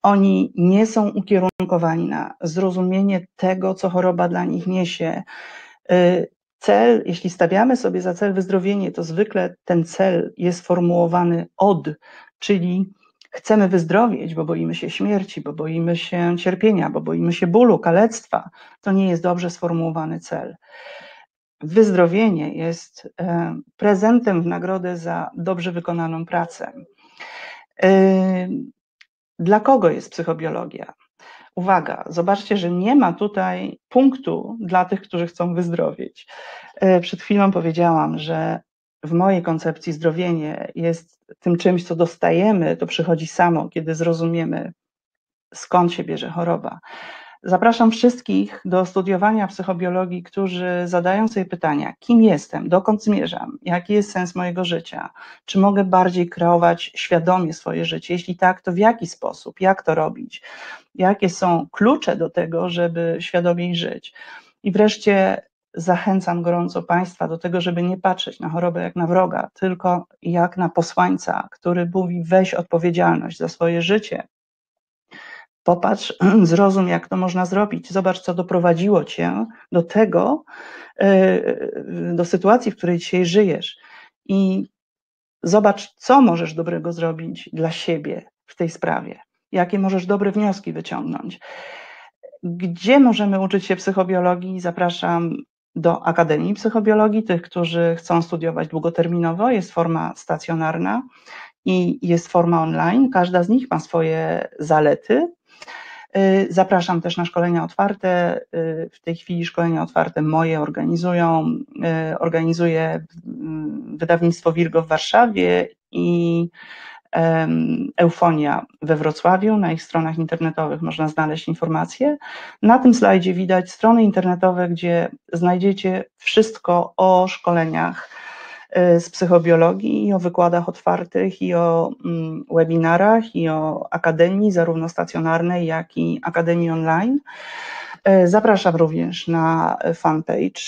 oni nie są ukierunkowani na zrozumienie tego, co choroba dla nich niesie. Cel, jeśli stawiamy sobie za cel wyzdrowienie, to zwykle ten cel jest formułowany od, czyli chcemy wyzdrowieć, bo boimy się śmierci, bo boimy się cierpienia, bo boimy się bólu, kalectwa. To nie jest dobrze sformułowany cel. Wyzdrowienie jest prezentem w nagrodę za dobrze wykonaną pracę. Dla kogo jest psychobiologia? Uwaga, zobaczcie, że nie ma tutaj punktu dla tych, którzy chcą wyzdrowieć. Przed chwilą powiedziałam, że w mojej koncepcji zdrowienie jest tym czymś, co dostajemy, to przychodzi samo, kiedy zrozumiemy, skąd się bierze choroba. Zapraszam wszystkich do studiowania psychobiologii, którzy zadają sobie pytania, kim jestem, dokąd zmierzam, jaki jest sens mojego życia, czy mogę bardziej kreować świadomie swoje życie, jeśli tak, to w jaki sposób, jak to robić, jakie są klucze do tego, żeby świadomiej żyć. I wreszcie zachęcam gorąco Państwa do tego, żeby nie patrzeć na chorobę jak na wroga, tylko jak na posłańca, który mówi weź odpowiedzialność za swoje życie. Popatrz, zrozum, jak to można zrobić, zobacz, co doprowadziło Cię do tego, do sytuacji, w której dzisiaj żyjesz i zobacz, co możesz dobrego zrobić dla siebie w tej sprawie, jakie możesz dobre wnioski wyciągnąć. Gdzie możemy uczyć się psychobiologii? Zapraszam do Akademii Psychobiologii, tych, którzy chcą studiować długoterminowo, jest forma stacjonarna i jest forma online, każda z nich ma swoje zalety. Zapraszam też na szkolenia otwarte, w tej chwili szkolenia otwarte moje organizuje wydawnictwo Virgo w Warszawie i Eufonia we Wrocławiu. Na ich stronach internetowych można znaleźć informacje. Na tym slajdzie widać strony internetowe, gdzie znajdziecie wszystko o szkoleniach z psychobiologii i o wykładach otwartych, i o webinarach, i o akademii, zarówno stacjonarnej, jak i akademii online. Zapraszam również na fanpage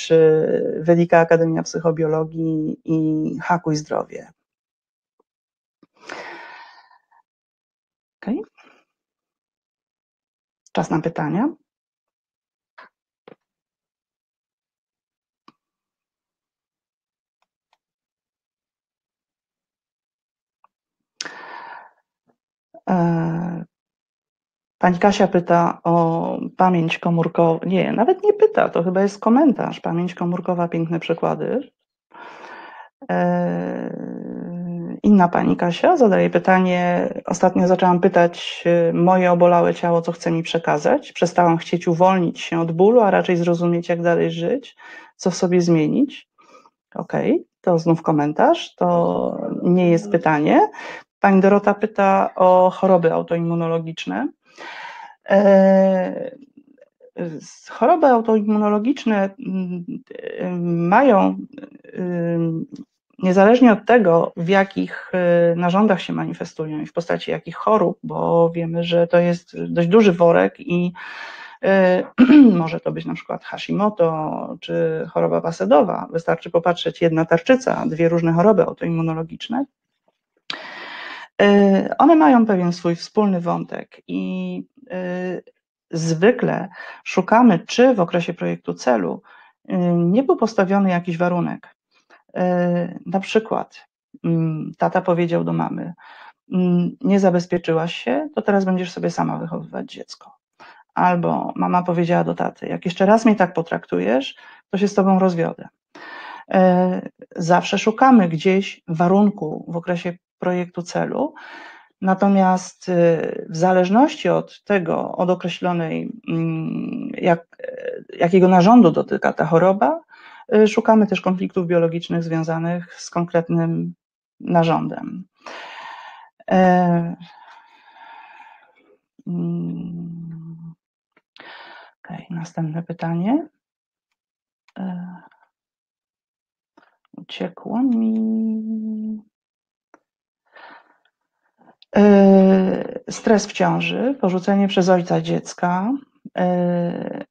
Wielka Akademia Psychobiologii i Hakuj Zdrowie. Okay. Czas na pytania. Pani Kasia pyta o pamięć komórkową. Nie, nawet nie pyta, to chyba jest komentarz. Pamięć komórkowa, piękne przykłady. Inna pani Kasia zadaje pytanie. Ostatnio zaczęłam pytać moje obolałe ciało, co chce mi przekazać. Przestałam chcieć uwolnić się od bólu, a raczej zrozumieć, jak dalej żyć, co w sobie zmienić. Okej, to znów komentarz, to nie jest pytanie. Pani Dorota pyta o choroby autoimmunologiczne. Choroby autoimmunologiczne mają, niezależnie od tego, w jakich narządach się manifestują i w postaci jakich chorób, bo wiemy, że to jest dość duży worek i może to być na przykład Hashimoto czy choroba wasedowa. Wystarczy popatrzeć, jedna tarczyca, dwie różne choroby autoimmunologiczne. One mają pewien swój wspólny wątek i zwykle szukamy, czy w okresie projektu celu nie był postawiony jakiś warunek. Na przykład tata powiedział do mamy, nie zabezpieczyłaś się, to teraz będziesz sobie sama wychowywać dziecko. Albo mama powiedziała do taty, jak jeszcze raz mnie tak potraktujesz, to się z tobą rozwiodę. Zawsze szukamy gdzieś warunku w okresie projektu celu, natomiast w zależności od tego, od określonej, jakiego narządu dotyka ta choroba, szukamy też konfliktów biologicznych związanych z konkretnym narządem. Okay, następne pytanie. Uciekło mi. Stres w ciąży, porzucenie przez ojca dziecka,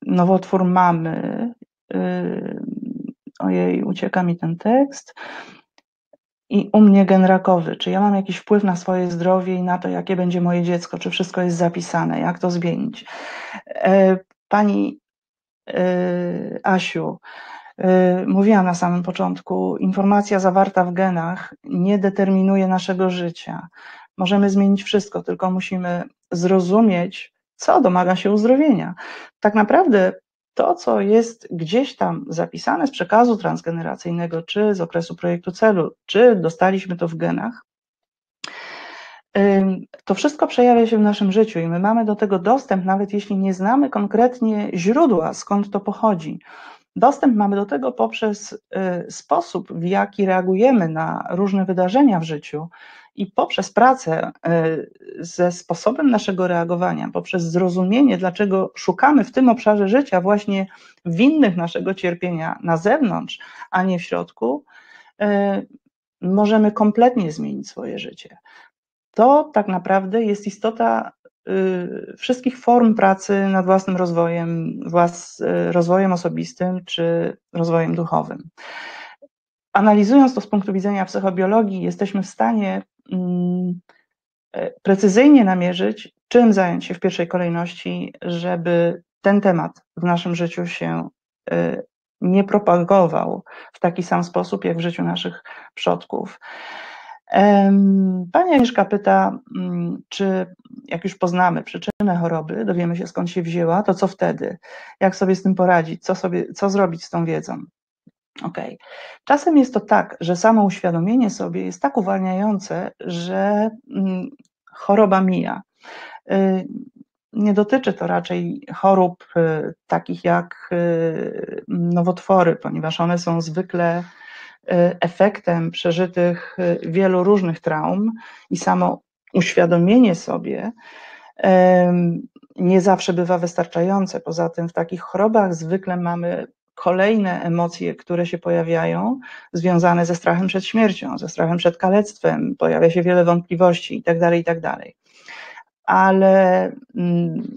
nowotwór mamy, ojej, ucieka mi ten tekst, i u mnie gen rakowy. Czy ja mam jakiś wpływ na swoje zdrowie i na to, jakie będzie moje dziecko, czy wszystko jest zapisane, jak to zmienić? Pani Asiu, mówiłam na samym początku, informacja zawarta w genach nie determinuje naszego życia. Możemy zmienić wszystko, tylko musimy zrozumieć, co domaga się uzdrowienia. Tak naprawdę to, co jest gdzieś tam zapisane z przekazu transgeneracyjnego, czy z okresu projektu celu, czy dostaliśmy to w genach, to wszystko przejawia się w naszym życiu i my mamy do tego dostęp, nawet jeśli nie znamy konkretnie źródła, skąd to pochodzi. Dostęp mamy do tego poprzez sposób, w jaki reagujemy na różne wydarzenia w życiu i poprzez pracę ze sposobem naszego reagowania, poprzez zrozumienie, dlaczego szukamy w tym obszarze życia właśnie winnych naszego cierpienia na zewnątrz, a nie w środku, możemy kompletnie zmienić swoje życie. To tak naprawdę jest istota wszystkich form pracy nad własnym rozwojem, rozwojem osobistym czy rozwojem duchowym. Analizując to z punktu widzenia psychobiologii, jesteśmy w stanie precyzyjnie namierzyć, czym zająć się w pierwszej kolejności, żeby ten temat w naszym życiu się nie propagował w taki sam sposób, jak w życiu naszych przodków. Pani Agnieszka pyta, czy jak już poznamy przyczynę choroby, dowiemy się, skąd się wzięła, to co wtedy? Jak sobie z tym poradzić? Co zrobić z tą wiedzą? Okay. Czasem jest to tak, że samo uświadomienie sobie jest tak uwalniające, że choroba mija. Nie dotyczy to raczej chorób takich jak nowotwory, ponieważ one są zwykle efektem przeżytych wielu różnych traum i samo uświadomienie sobie nie zawsze bywa wystarczające. Poza tym w takich chorobach zwykle mamy kolejne emocje, które się pojawiają, związane ze strachem przed śmiercią, ze strachem przed kalectwem, pojawia się wiele wątpliwości itd., itd. Ale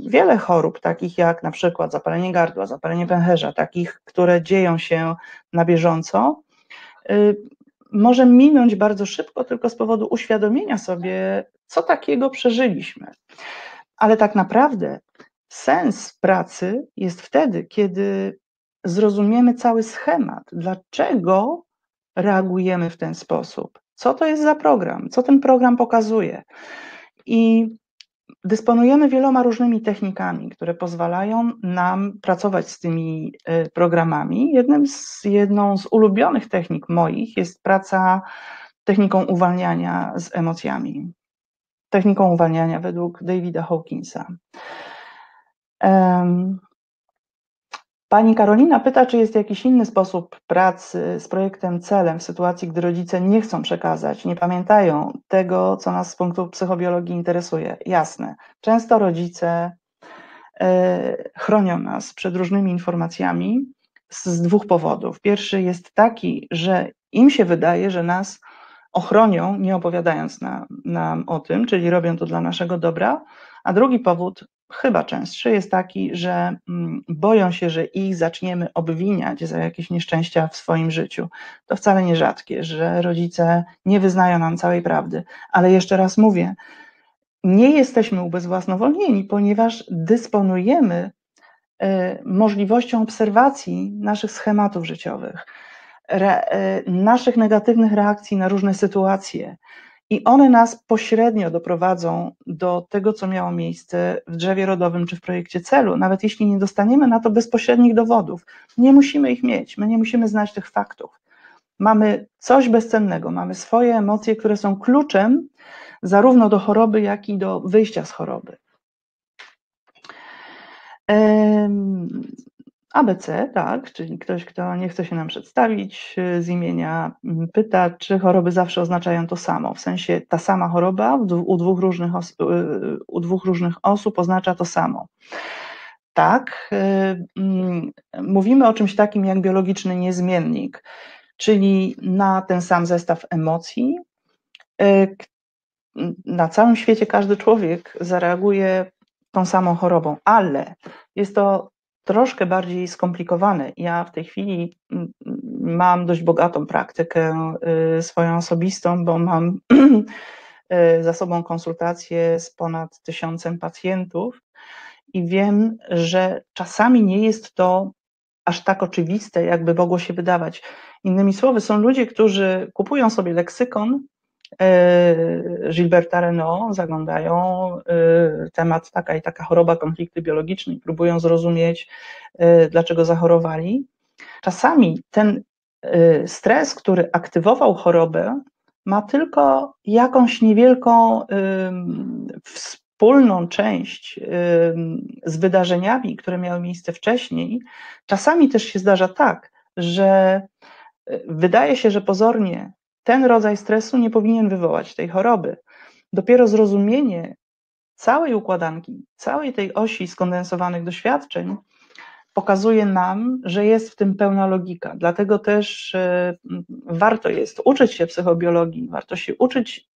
wiele chorób, takich jak na przykład zapalenie gardła, zapalenie pęcherza, takich, które dzieją się na bieżąco, może minąć bardzo szybko tylko z powodu uświadomienia sobie, co takiego przeżyliśmy. Ale tak naprawdę sens pracy jest wtedy, kiedy zrozumiemy cały schemat, dlaczego reagujemy w ten sposób, co to jest za program, co ten program pokazuje. I dysponujemy wieloma różnymi technikami, które pozwalają nam pracować z tymi programami. Jedną z ulubionych technik moich jest praca techniką uwalniania z emocjami. Techniką uwalniania według Davida Hawkinsa. Pani Karolina pyta, czy jest jakiś inny sposób pracy z projektem celem w sytuacji, gdy rodzice nie chcą przekazać, nie pamiętają tego, co nas z punktu psychobiologii interesuje. Jasne, często rodzice chronią nas przed różnymi informacjami z dwóch powodów. Pierwszy jest taki, że im się wydaje, że nas ochronią, nie opowiadając nam o tym, czyli robią to dla naszego dobra, a drugi powód, chyba częstszy, jest taki, że boją się, że ich zaczniemy obwiniać za jakieś nieszczęścia w swoim życiu. To wcale nie rzadkie, że rodzice nie wyznają nam całej prawdy, ale jeszcze raz mówię, nie jesteśmy ubezwłasnowolnieni, ponieważ dysponujemy możliwością obserwacji naszych schematów życiowych, naszych negatywnych reakcji na różne sytuacje. I one nas pośrednio doprowadzą do tego, co miało miejsce w drzewie rodowym czy w projekcie celu, nawet jeśli nie dostaniemy na to bezpośrednich dowodów. Nie musimy ich mieć, my nie musimy znać tych faktów. Mamy coś bezcennego, mamy swoje emocje, które są kluczem zarówno do choroby, jak i do wyjścia z choroby. ABC, tak, czyli ktoś, kto nie chce się nam przedstawić z imienia, pyta, czy choroby zawsze oznaczają to samo, w sensie ta sama choroba u dwóch różnych osób oznacza to samo. Tak, mówimy o czymś takim jak biologiczny niezmiennik, czyli na ten sam zestaw emocji, na całym świecie każdy człowiek zareaguje tą samą chorobą, ale jest to troszkę bardziej skomplikowane. Ja w tej chwili mam dość bogatą praktykę swoją osobistą, bo mam za sobą konsultacje z ponad 1000 pacjentów i wiem, że czasami nie jest to aż tak oczywiste, jakby mogło się wydawać. Innymi słowy, są ludzie, którzy kupują sobie leksykon Gilberta Renault, zaglądają temat taka i taka choroba, konflikty biologiczne i próbują zrozumieć, dlaczego zachorowali. Czasami ten stres, który aktywował chorobę, ma tylko jakąś niewielką wspólną część z wydarzeniami, które miały miejsce wcześniej. Czasami też się zdarza tak, że wydaje się, że pozornie ten rodzaj stresu nie powinien wywołać tej choroby. Dopiero zrozumienie całej układanki, całej tej osi skondensowanych doświadczeń pokazuje nam, że jest w tym pełna logika. Dlatego też warto jest uczyć się psychobiologii, warto się uczyć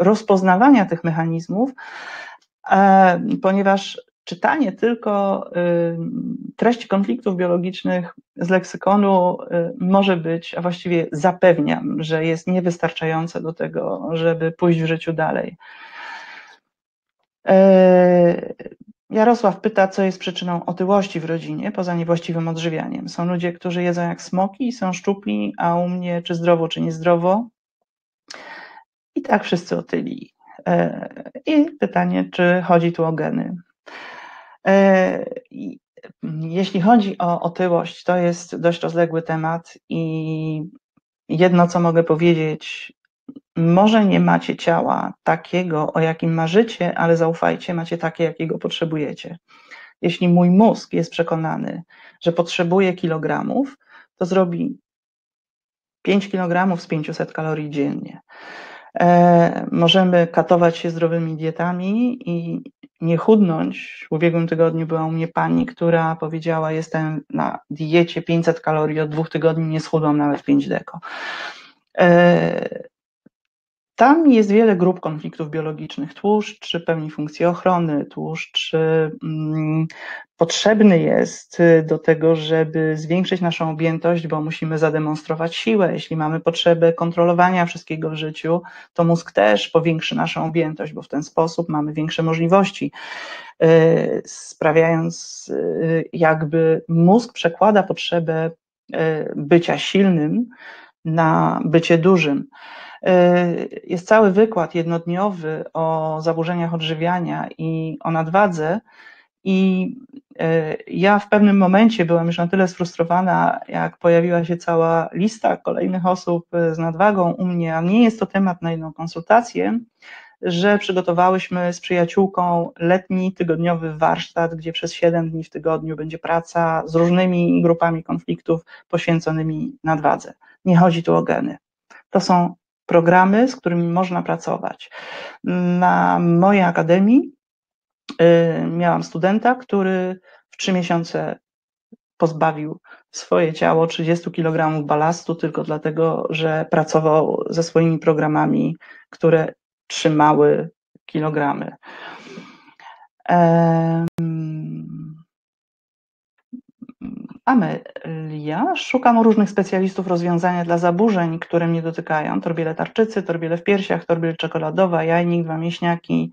rozpoznawania tych mechanizmów, ponieważ czytanie tylko treści konfliktów biologicznych z leksykonu może być, a właściwie zapewniam, że jest niewystarczające do tego, żeby pójść w życiu dalej. Jarosław pyta, co jest przyczyną otyłości w rodzinie, poza niewłaściwym odżywianiem. Są ludzie, którzy jedzą jak smoki, są szczupli, a u mnie czy zdrowo, czy niezdrowo. I tak wszyscy otyli. I pytanie, czy chodzi tu o geny. Jeśli chodzi o otyłość, to jest dość rozległy temat i jedno, co mogę powiedzieć, może nie macie ciała takiego, o jakim marzycie, ale zaufajcie, macie takie, jakiego potrzebujecie. Jeśli mój mózg jest przekonany, że potrzebuje kilogramów, to zrobi 5 kg z 500 kalorii dziennie. Możemy katować się zdrowymi dietami i nie chudnąć. W ubiegłym tygodniu była u mnie pani, która powiedziała: jestem na diecie 500 kalorii, od 2 tygodni nie schudłam nawet 5 deko. Tam jest wiele grup konfliktów biologicznych. Tłuszcz pełni funkcję ochrony, tłuszcz potrzebny jest do tego, żeby zwiększyć naszą objętość, bo musimy zademonstrować siłę. Jeśli mamy potrzebę kontrolowania wszystkiego w życiu, to mózg też powiększy naszą objętość, bo w ten sposób mamy większe możliwości. Sprawiając, jakby mózg przekłada potrzebę bycia silnym na bycie dużym. Jest cały wykład jednodniowy o zaburzeniach odżywiania i o nadwadze, i ja w pewnym momencie byłam już na tyle sfrustrowana, jak pojawiła się cała lista kolejnych osób z nadwagą u mnie, a nie jest to temat na jedną konsultację, że przygotowałyśmy z przyjaciółką letni, tygodniowy warsztat, gdzie przez 7 dni w tygodniu będzie praca z różnymi grupami konfliktów poświęconymi nadwadze. Nie chodzi tu o geny. To są programy, z którymi można pracować. Na mojej akademii miałam studenta, który w 3 miesiące pozbawił swoje ciało 30 kg balastu tylko dlatego, że pracował ze swoimi programami, które trzymały kilogramy. Amelia, szukam różnych specjalistów rozwiązania dla zaburzeń, które mnie dotykają. Torbiele tarczycy, torbiele w piersiach, torbiel czekoladowa, jajnik, 2 mięśniaki.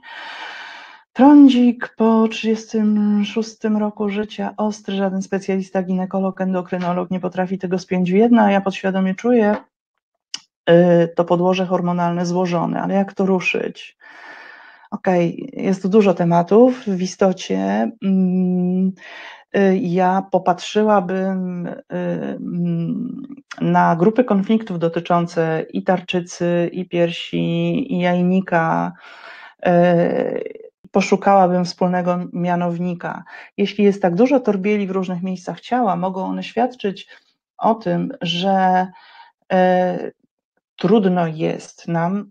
Trądzik po 36 roku życia, ostry, żaden specjalista, ginekolog, endokrynolog nie potrafi tego spiąć w jedno, a ja podświadomie czuję to podłoże hormonalne złożone, ale jak to ruszyć? Okej, jest tu dużo tematów w istocie. Ja popatrzyłabym na grupy konfliktów dotyczące i tarczycy, i piersi, i jajnika. Poszukałabym wspólnego mianownika. Jeśli jest tak dużo torbieli w różnych miejscach ciała, mogą one świadczyć o tym, że trudno jest nam,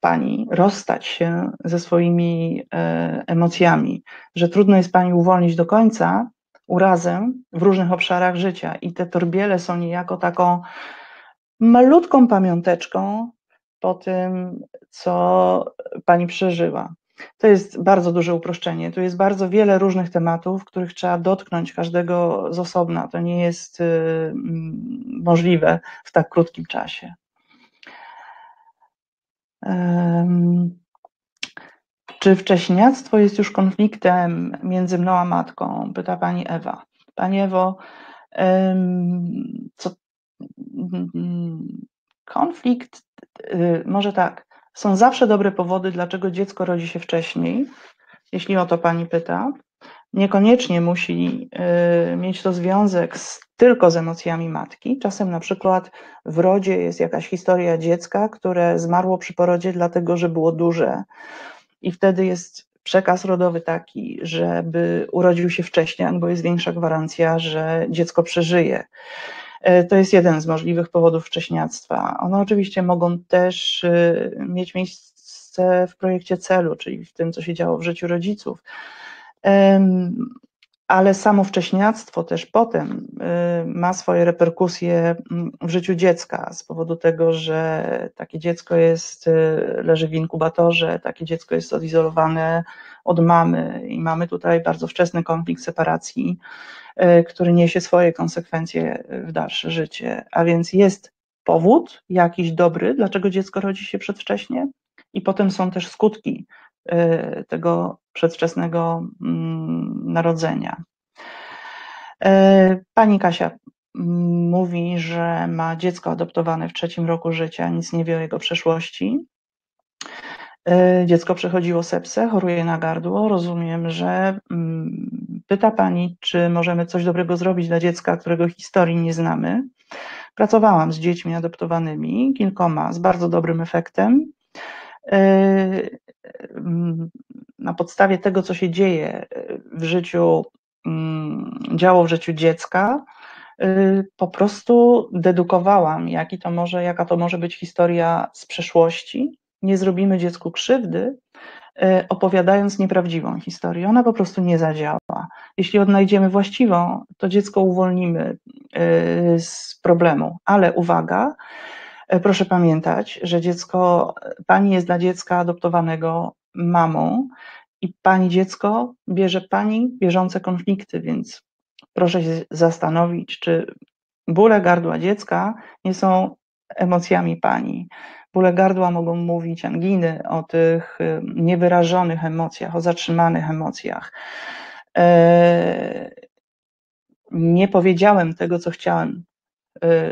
pani, rozstać się ze swoimi emocjami, że trudno jest pani uwolnić do końca urazę w różnych obszarach życia i te torbiele są niejako taką malutką pamiąteczką po tym, co pani przeżyła. To jest bardzo duże uproszczenie. Tu jest bardzo wiele różnych tematów, których trzeba dotknąć każdego z osobna. To nie jest możliwe w tak krótkim czasie. Czy wcześniactwo jest już konfliktem między mną a matką? Pyta pani Ewa. Pani Ewo, konflikt, może tak, są zawsze dobre powody, dlaczego dziecko rodzi się wcześniej, jeśli o to pani pyta. Niekoniecznie musi mieć to związek tylko z emocjami matki. Czasem na przykład w rodzie jest jakaś historia dziecka, które zmarło przy porodzie dlatego, że było duże. I wtedy jest przekaz rodowy taki, żeby urodził się wcześniej, bo jest większa gwarancja, że dziecko przeżyje. To jest jeden z możliwych powodów wcześniactwa. One oczywiście mogą też mieć miejsce w projekcie celu, czyli w tym, co się działo w życiu rodziców. Ale samo wcześniactwo też potem ma swoje reperkusje w życiu dziecka z powodu tego, że takie dziecko leży w inkubatorze, takie dziecko jest odizolowane od mamy i mamy tutaj bardzo wczesny konflikt separacji, który niesie swoje konsekwencje w dalsze życie. A więc jest powód jakiś dobry, dlaczego dziecko rodzi się przedwcześnie, i potem są też skutki tego przedwczesnego narodzenia. Pani Kasia mówi, że ma dziecko adoptowane w 3. roku życia, nic nie wie o jego przeszłości. Dziecko przechodziło sepsę, choruje na gardło. Rozumiem, że pyta pani, czy możemy coś dobrego zrobić dla dziecka, którego historii nie znamy. Pracowałam z dziećmi adoptowanymi, kilkoma, z bardzo dobrym efektem. Na podstawie tego, co się działo w życiu dziecka, po prostu dedukowałam, jaka to może być historia z przeszłości. Nie zrobimy dziecku krzywdy, opowiadając nieprawdziwą historię. Ona po prostu nie zadziała. Jeśli odnajdziemy właściwą, to dziecko uwolnimy z problemu. Ale uwaga, proszę pamiętać, że pani jest dla dziecka adoptowanego mamą i pani dziecko bierze pani bieżące konflikty, więc proszę się zastanowić, czy bóle gardła dziecka nie są emocjami pani. Bóle gardła mogą mówić, anginy, o tych niewyrażonych emocjach, o zatrzymanych emocjach. Nie powiedziałem tego, co chciałem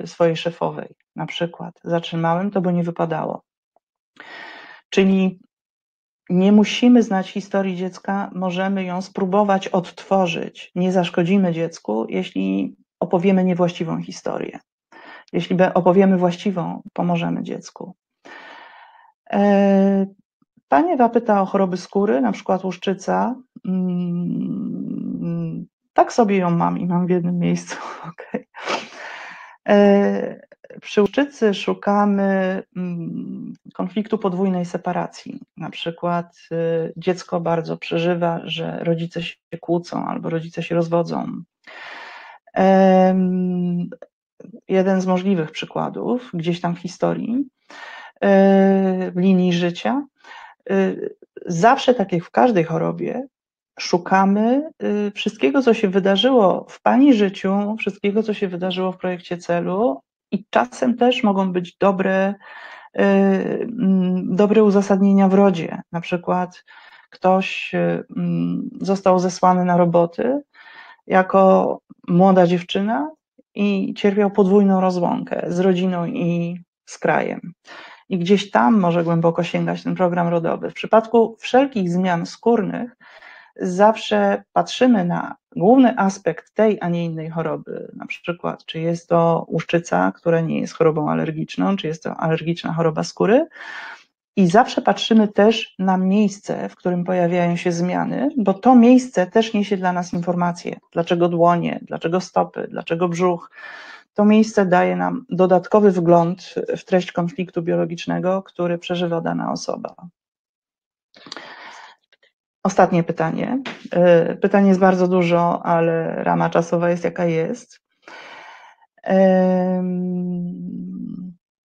swojej szefowej, na przykład. Zatrzymałem to, bo nie wypadało. Czyli nie musimy znać historii dziecka, możemy ją spróbować odtworzyć. Nie zaszkodzimy dziecku, jeśli opowiemy niewłaściwą historię. Jeśli opowiemy właściwą, pomożemy dziecku. Pani Ewa pyta o choroby skóry, na przykład łuszczyca. Tak sobie ją mam i mam w jednym miejscu. Okay. Przy łuszczycy szukamy konfliktu podwójnej separacji. Na przykład dziecko bardzo przeżywa, że rodzice się kłócą albo rodzice się rozwodzą. Jeden z możliwych przykładów, gdzieś tam w historii, w linii życia. Zawsze, tak jak w każdej chorobie, szukamy wszystkiego, co się wydarzyło w pani życiu, wszystkiego, co się wydarzyło w projekcie celu, i czasem też mogą być dobre uzasadnienia w rodzie. Na przykład ktoś został zesłany na roboty jako młoda dziewczyna i cierpiał podwójną rozłąkę z rodziną i z krajem. I gdzieś tam może głęboko sięgać ten program rodowy. W przypadku wszelkich zmian skórnych zawsze patrzymy na główny aspekt tej, a nie innej choroby. Na przykład, czy jest to łuszczyca, która nie jest chorobą alergiczną, czy jest to alergiczna choroba skóry. I zawsze patrzymy też na miejsce, w którym pojawiają się zmiany, bo to miejsce też niesie dla nas informacje. Dlaczego dłonie, dlaczego stopy, dlaczego brzuch. To miejsce daje nam dodatkowy wgląd w treść konfliktu biologicznego, który przeżywa dana osoba. Ostatnie pytanie. Pytań jest bardzo dużo, ale rama czasowa jest jaka jest.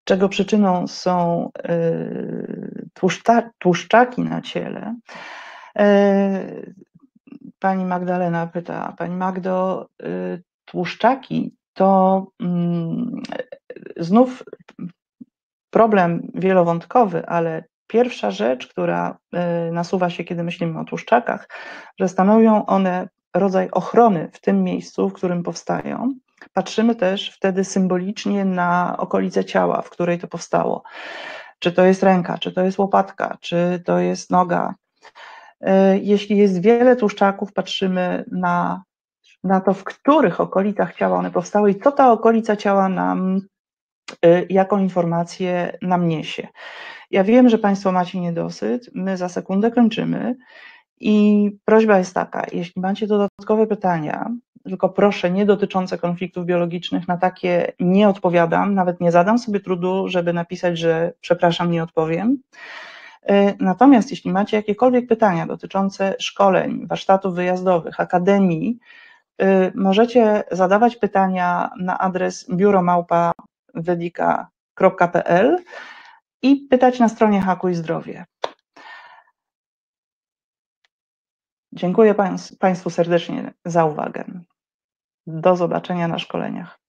Czego przyczyną są tłuszczaki na ciele. Pani Magdalena pyta, Pani Magdo, tłuszczaki to znów problem wielowątkowy, ale pierwsza rzecz, która nasuwa się, kiedy myślimy o tłuszczakach, że stanowią one rodzaj ochrony w tym miejscu, w którym powstają. Patrzymy też wtedy symbolicznie na okolicę ciała, w której to powstało. Czy to jest ręka, czy to jest łopatka, czy to jest noga. Jeśli jest wiele tłuszczaków, patrzymy na to, w których okolicach ciała one powstały i co ta okolica ciała nam, jaką informację nam niesie. Ja wiem, że Państwo macie niedosyt, my za sekundę kończymy i prośba jest taka, jeśli macie dodatkowe pytania, tylko proszę, nie dotyczące konfliktów biologicznych, na takie nie odpowiadam, nawet nie zadam sobie trudu, żeby napisać, że przepraszam, nie odpowiem. Natomiast jeśli macie jakiekolwiek pytania dotyczące szkoleń, warsztatów wyjazdowych, akademii, możecie zadawać pytania na adres biuromałpa.wedika.pl i pytać na stronie Hakuj Zdrowie. Dziękuję Państwu serdecznie za uwagę. Do zobaczenia na szkoleniach.